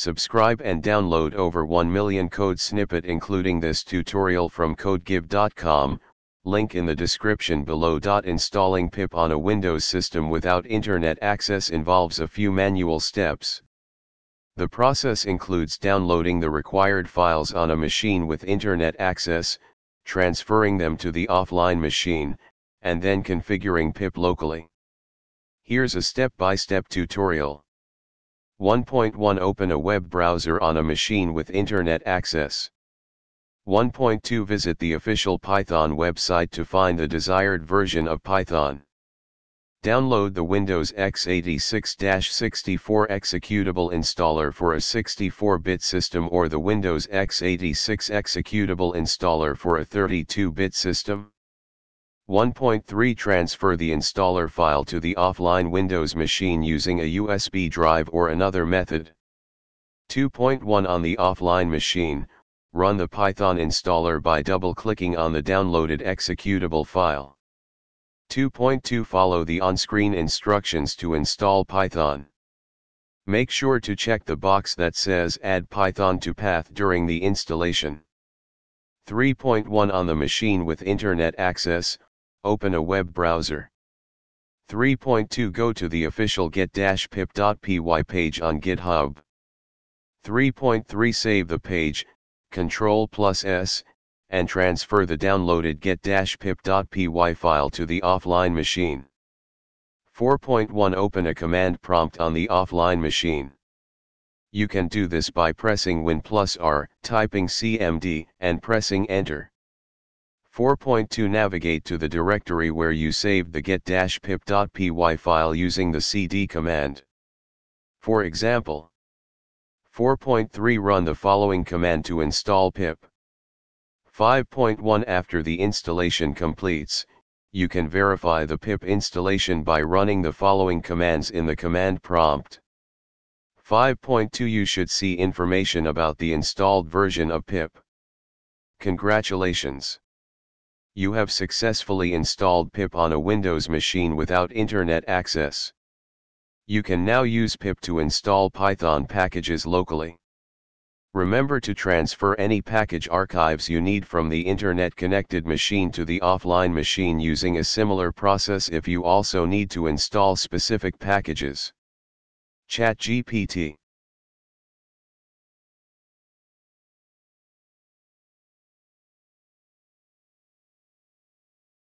Subscribe and download over 1 million code snippet including this tutorial from CodeGive.com, link in the description below. Installing PIP on a Windows system without internet access involves a few manual steps. The process includes downloading the required files on a machine with internet access, transferring them to the offline machine, and then configuring PIP locally. Here's a step-by-step tutorial. 1.1 Open a web browser on a machine with internet access. 1.2 Visit the official Python website to find the desired version of Python. Download the Windows x86-64 executable installer for a 64-bit system or the Windows x86 executable installer for a 32-bit system. 1.3 Transfer the installer file to the offline Windows machine using a USB drive or another method. 2.1 On the offline machine, run the Python installer by double-clicking on the downloaded executable file. 2.2 Follow the on-screen instructions to install Python. Make sure to check the box that says Add Python to PATH during the installation. 3.1 On the machine with internet access, open a web browser. 3.2 Go to the official get-pip.py page on GitHub. 3.3 Save the page, Ctrl+S, and transfer the downloaded get-pip.py file to the offline machine. 4.1 Open a command prompt on the offline machine. You can do this by pressing Win+R, typing cmd, and pressing Enter. 4.2 Navigate to the directory where you saved the get-pip.py file using the cd command. For example, 4.3 Run the following command to install pip. 5.1 After the installation completes, you can verify the pip installation by running the following commands in the command prompt. 5.2 You should see information about the installed version of pip. Congratulations! You have successfully installed PIP on a Windows machine without internet access. You can now use PIP to install Python packages locally. Remember to transfer any package archives you need from the internet-connected machine to the offline machine using a similar process if you also need to install specific packages. ChatGPT